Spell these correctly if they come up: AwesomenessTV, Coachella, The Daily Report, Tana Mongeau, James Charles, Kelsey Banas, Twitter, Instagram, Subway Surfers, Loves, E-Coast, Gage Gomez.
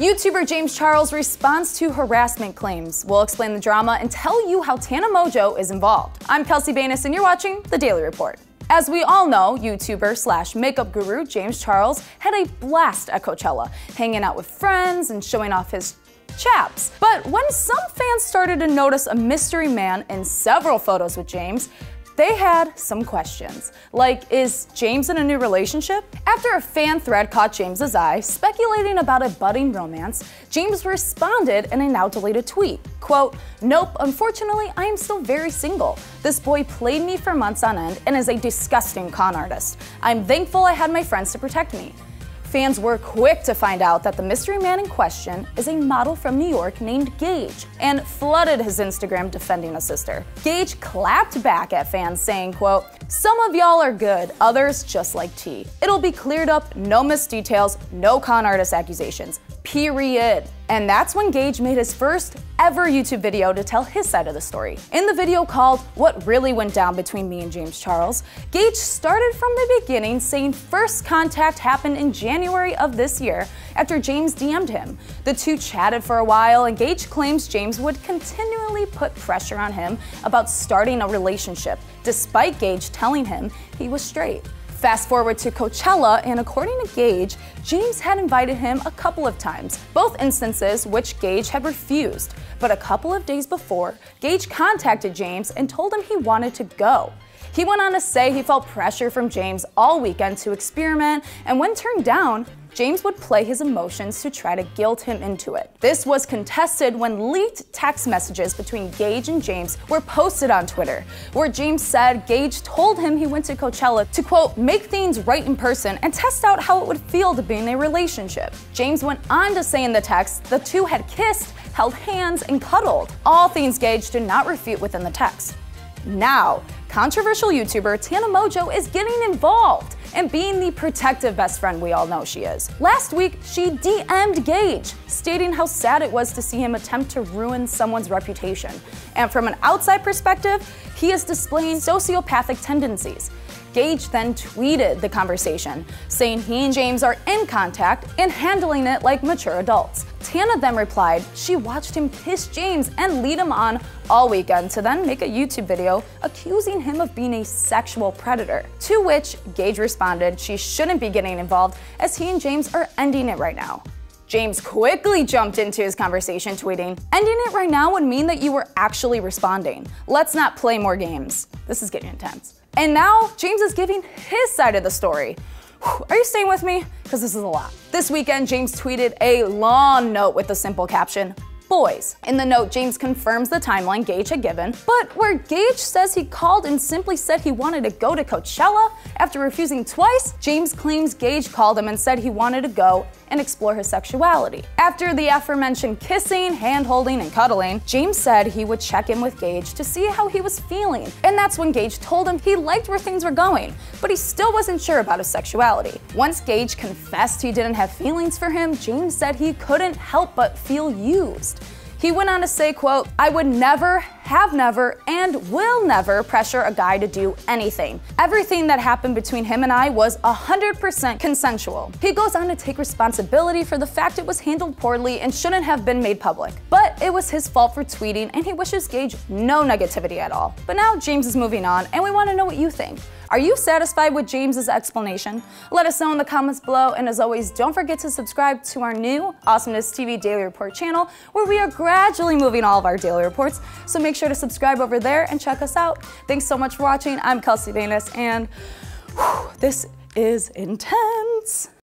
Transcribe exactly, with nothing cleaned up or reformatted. YouTuber James Charles responds to harassment claims. We'll explain the drama and tell you how Tana Mongeau is involved. I'm Kelsey Banas and you're watching The Daily Report. As we all know, YouTuber slash makeup guru James Charles had a blast at Coachella, hanging out with friends and showing off his chaps. But when some fans started to notice a mystery man in several photos with James, they had some questions, like, is James in a new relationship? After a fan thread caught James's eye, speculating about a budding romance, James responded in a now-deleted tweet, quote, "Nope, unfortunately, I am still very single. This boy played me for months on end and is a disgusting con artist. I'm thankful I had my friends to protect me." Fans were quick to find out that the mystery man in question is a model from New York named Gage, and flooded his Instagram defending a sister. Gage clapped back at fans saying, quote, "Some of y'all are good, others just like tea. It'll be cleared up, no missed details, no con artist accusations, period." And that's when Gage made his first ever YouTube video to tell his side of the story. In the video called "What Really Went Down Between Me and James Charles," Gage started from the beginning, saying first contact happened in January of this year after James D M'd him. The two chatted for a while, and Gage claims James would continually put pressure on him about starting a relationship, despite Gage telling him he was straight. Fast forward to Coachella, and according to Gage, James had invited him a couple of times, both instances which Gage had refused. But a couple of days before, Gage contacted James and told him he wanted to go. He went on to say he felt pressure from James all weekend to experiment, and when turned down, James would play his emotions to try to guilt him into it. This was contested when leaked text messages between Gage and James were posted on Twitter, where James said Gage told him he went to Coachella to, quote, "make things right in person and test out how it would feel to be in a relationship." James went on to say in the text the two had kissed, held hands, and cuddled, all things Gage did not refute within the text. Now, controversial YouTuber Tana Mongeau is getting involved and being the protective best friend we all know she is. Last week, she D M'd Gage, stating how sad it was to see him attempt to ruin someone's reputation. And from an outside perspective, he is displaying sociopathic tendencies. Gage then tweeted the conversation, saying he and James are in contact and handling it like mature adults. Tana then replied she watched him kiss James and lead him on all weekend to then make a YouTube video accusing him of being a sexual predator, to which Gage responded she shouldn't be getting involved as he and James are ending it right now. James quickly jumped into his conversation, tweeting, "Ending it right now would mean that you were actually responding. Let's not play more games. This is getting intense." And now James is giving his side of the story. Whew, are you staying with me? Because this is a lot. This weekend, James tweeted a long note with the simple caption, "Boys." In the note, James confirms the timeline Gage had given, but where Gage says he called and simply said he wanted to go to Coachella after refusing twice, James claims Gage called him and said he wanted to go and explore his sexuality. After the aforementioned kissing, hand-holding, and cuddling, James said he would check in with Gage to see how he was feeling, and that's when Gage told him he liked where things were going, but he still wasn't sure about his sexuality. Once Gage confessed he didn't have feelings for him, James said he couldn't help but feel used. He went on to say, quote, "I would never, have never, and will never pressure a guy to do anything. Everything that happened between him and I was one hundred percent consensual." He goes on to take responsibility for the fact it was handled poorly and shouldn't have been made public. But it was his fault for tweeting, and he wishes Gage no negativity at all. But now James is moving on, and we want to know what you think. Are you satisfied with James's explanation? Let us know in the comments below, and as always, don't forget to subscribe to our new AwesomenessTV Daily Report channel, where we are gradually moving all of our daily reports, so make sure to subscribe over there and check us out. Thanks so much for watching. I'm Kelsey Banas, and whew, this is intense.